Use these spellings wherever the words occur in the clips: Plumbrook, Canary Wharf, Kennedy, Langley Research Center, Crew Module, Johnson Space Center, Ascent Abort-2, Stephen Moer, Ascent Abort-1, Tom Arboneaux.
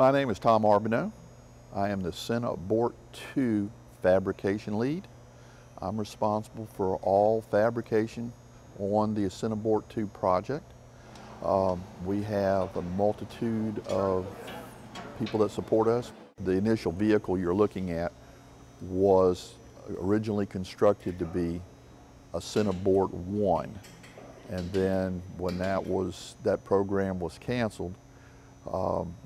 My name is Tom Arboneaux. I am the Ascent Abort-2 fabrication lead. I'm responsible for all fabrication on the Ascent Abort-2 project. We have a multitude of people that support us. The initial vehicle you're looking at was originally constructed to be Ascent Abort-1, and then when that program was canceled,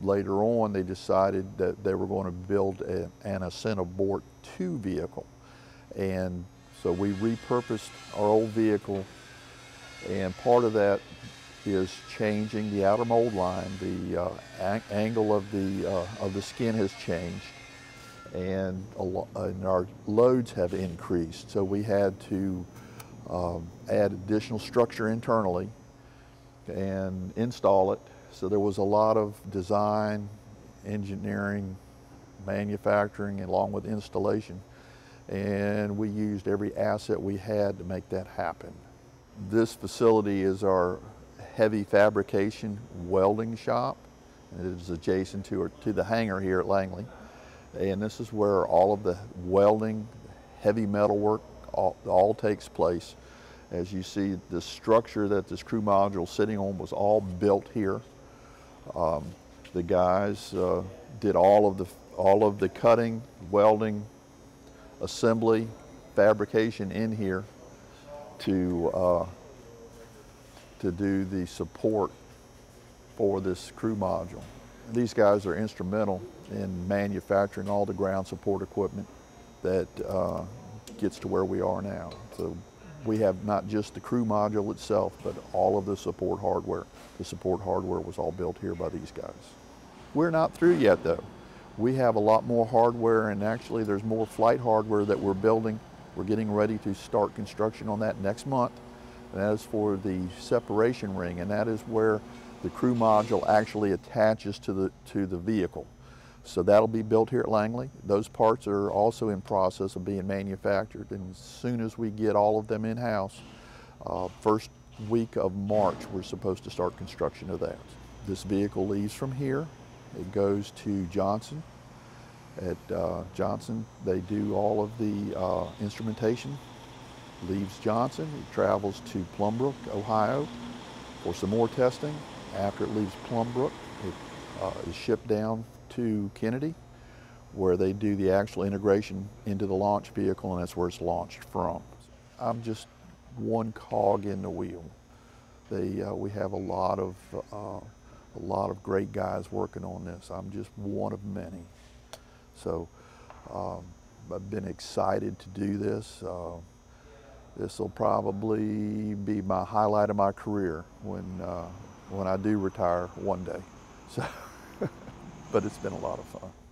later on they decided that they were going to build an Ascent Abort-2 vehicle, and so we repurposed our old vehicle, and part of that is changing the outer mold line. The angle of the skin has changed, and our loads have increased. So we had to add additional structure internally and install it. So there was a lot of design, engineering, manufacturing, along with installation, and we used every asset we had to make that happen. This facility is our heavy fabrication welding shop, and it is adjacent to the hangar here at Langley. And this is where all of the welding, heavy metal work, all takes place. As you see, the structure that this crew module sitting on was all built here. The guys did all of the cutting, welding, assembly, fabrication in here to do the support for this crew module. These guys are instrumental in manufacturing all the ground support equipment that gets to where we are now. So we have not just the crew module itself, but all of the support hardware. The support hardware was all built here by these guys. We're not through yet though. We have a lot more hardware, and actually there's more flight hardware that we're building. We're getting ready to start construction on that next month. And that is for the separation ring, and that is where the crew module actually attaches to the vehicle. So that'll be built here at Langley. Those parts are also in process of being manufactured, and as soon as we get all of them in-house, first week of March, we're supposed to start construction of that. This vehicle leaves from here. It goes to Johnson. At Johnson, they do all of the instrumentation. Leaves Johnson, it travels to Plumbrook, Ohio, for some more testing. After it leaves Plumbrook, it is shipped down to Kennedy, where they do the actual integration into the launch vehicle, and that's where it's launched from. I'm just one cog in the wheel. We have a lot of great guys working on this. I'm just one of many. So I've been excited to do this. This will probably be my highlight of my career when I do retire one day. So, but it's been a lot of fun.